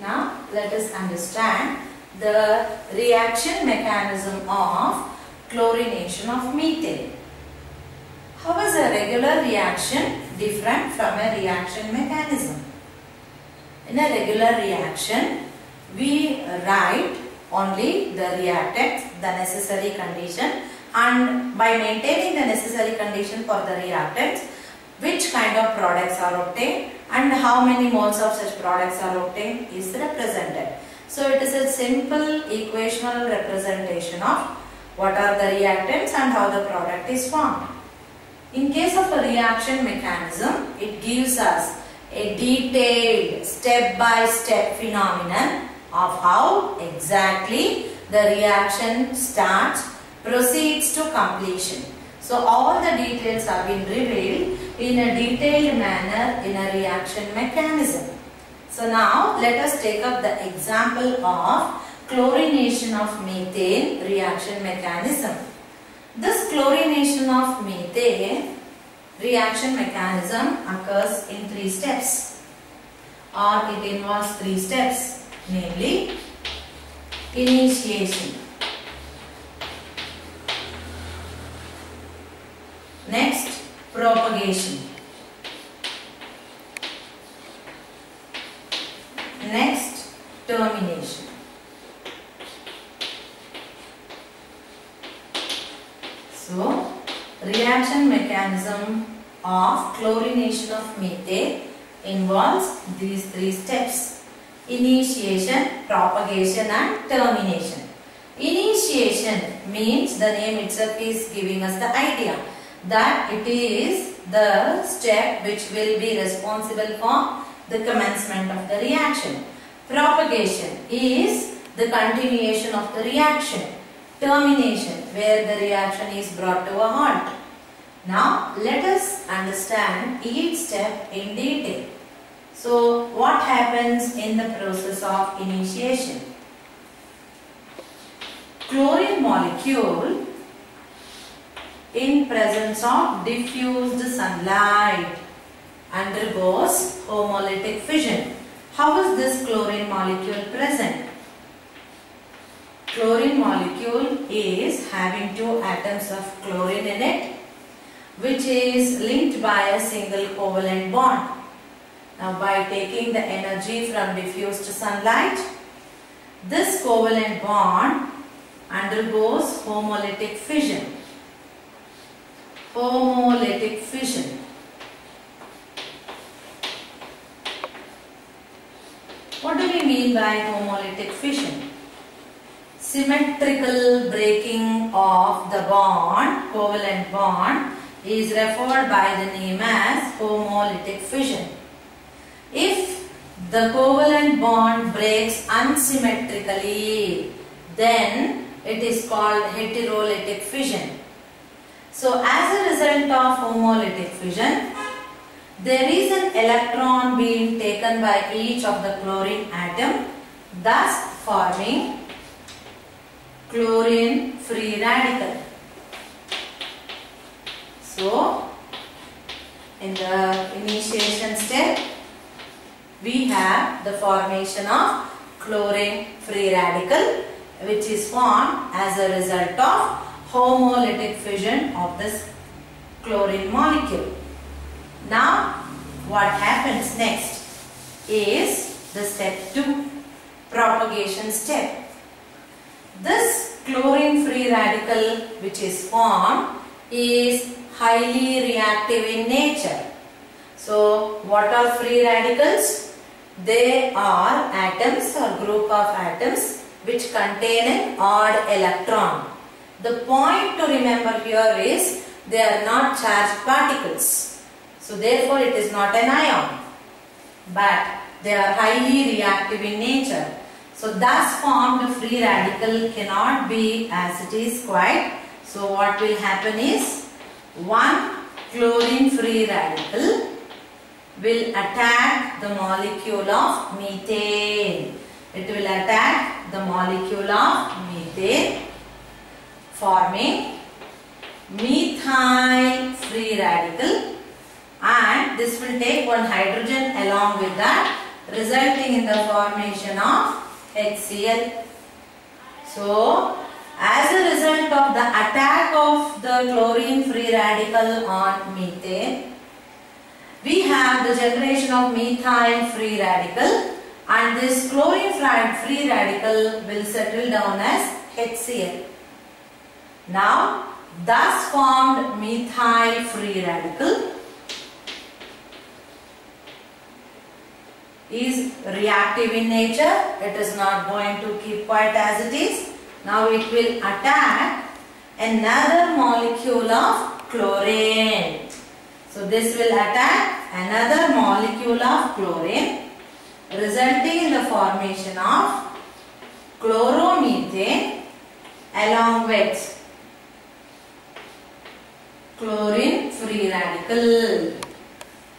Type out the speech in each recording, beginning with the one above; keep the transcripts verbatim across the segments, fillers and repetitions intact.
Now let us understand the reaction mechanism of chlorination of methane. How is a regular reaction different from a reaction mechanism? In a regular reaction, we write only the reactant, the necessary condition, and by maintaining the necessary condition for the reactants, which kind of products are obtained and how many moles of such products are obtained is represented. So it is a simple equational representation of what are the reactants and how the product is formed. In case of a reaction mechanism, it gives us a detailed step-by-step phenomenon of how exactly the reaction starts, proceeds to completion. So all the details have been revealed in a detailed manner in a reaction mechanism. So now let us take up the example of chlorination of methane reaction mechanism. This chlorination of methane reaction mechanism occurs in three steps, or it involves three steps, namely initiation, next propagation, next termination. So reaction mechanism of chlorination of methane involves these three steps: initiation, propagation and termination. Initiation means the name itself is giving us the idea that it is the step which will be responsible for the commencement of the reaction. Propagation is the continuation of the reaction. Termination, where the reaction is brought to a halt. Now let us understand each step in detail. So what happens in the process of initiation? Chlorine molecule in presence of diffused sunlight undergoes homolytic fission. How is this chlorine molecule present? Chlorine molecule is having two atoms of chlorine in it, which is linked by a single covalent bond. Now by taking the energy from diffused sunlight, this covalent bond undergoes homolytic fission. Homolytic fission. What do we mean by homolytic fission? Symmetrical breaking of the bond, covalent bond, is referred by the name as homolytic fission. If the covalent bond breaks unsymmetrically, then it is called heterolytic fission. So as a result of homolytic fission, there is an electron being taken by each of the chlorine atom, thus forming chlorine free radical. So in the initiation step, we have the formation of chlorine free radical, which is formed as a result of homolytic fission of this chlorine molecule. Now what happens next is the step two, propagation step. This chlorine free radical which is formed is highly reactive in nature. So what are free radicals? They are atoms or group of atoms which contain an odd electron. The point to remember here is they are not charged particles. So therefore it is not an ion, but they are highly reactive in nature. So thus formed free radical cannot be as it is quite. So what will happen is one chlorine free radical will attack the molecule of methane. It will attack the molecule of methane, forming methyl free radical, and this will take one hydrogen along with that resulting in the formation of HCl. So, as a result of the attack of the chlorine free radical on methane, we have the generation of methyl free radical, and this chlorine free radical will settle down as HCl. Now, thus formed methyl free radical is reactive in nature. It is not going to keep quiet as it is. Now it will attack another molecule of chlorine. So this will attack another molecule of chlorine, resulting in the formation of chloromethane along with chlorine free radical.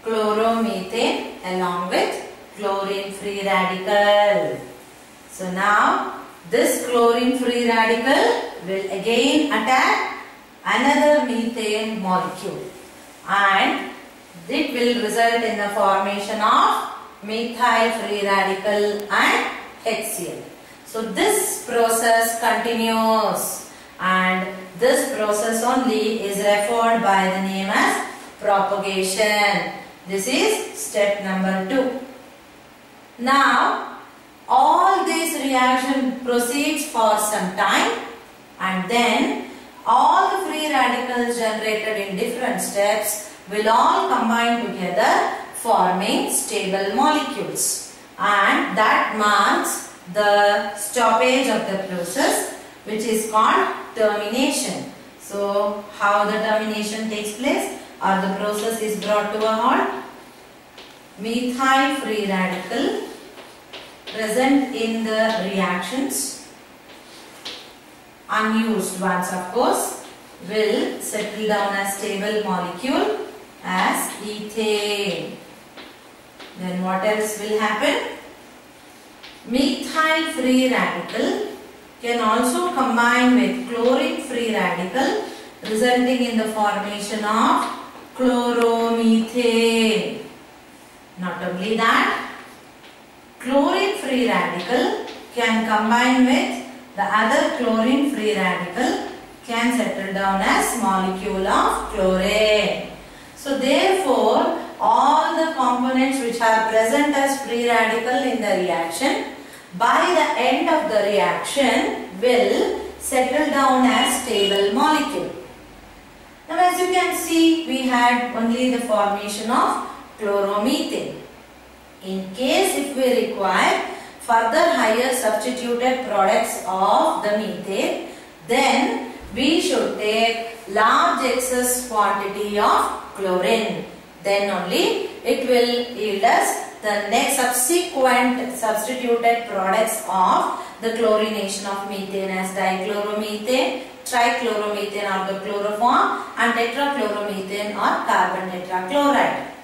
Chloromethane along with chlorine free radical. So now this chlorine free radical will again attack another methane molecule, and it will result in the formation of methyl free radical and HCl. So this process continues, and this process only is referred by the name as propagation. This is step number two. Now, all this reaction proceeds for some time, and then all the free radicals generated in different steps will all combine together, forming stable molecules, and that marks the stoppage of the process, which is called termination. So, how the termination takes place or the process is brought to a halt? Methyl free radical present in the reactions, unused ones of course, will settle down as stable molecule as ethane. Then what else will happen? Methyl free radical can also combine with chlorine free radical, resulting in the formation of chloromethane. Not only that, chlorine free radical can combine with the other chlorine free radical, can settle down as molecule of chlorine. So therefore, all the components which are present as free radical in the reaction, by the end of the reaction will settle down as stable molecule. Now, as you can see, we had only the formation of chloromethane. In case if we require further higher substituted products of the methane, then we should take large excess quantity of chlorine. Then only it will yield us the next subsequent substituted products of the chlorination of methane as dichloromethane, trichloromethane or the chloroform, and tetrachloromethane or carbon tetrachloride.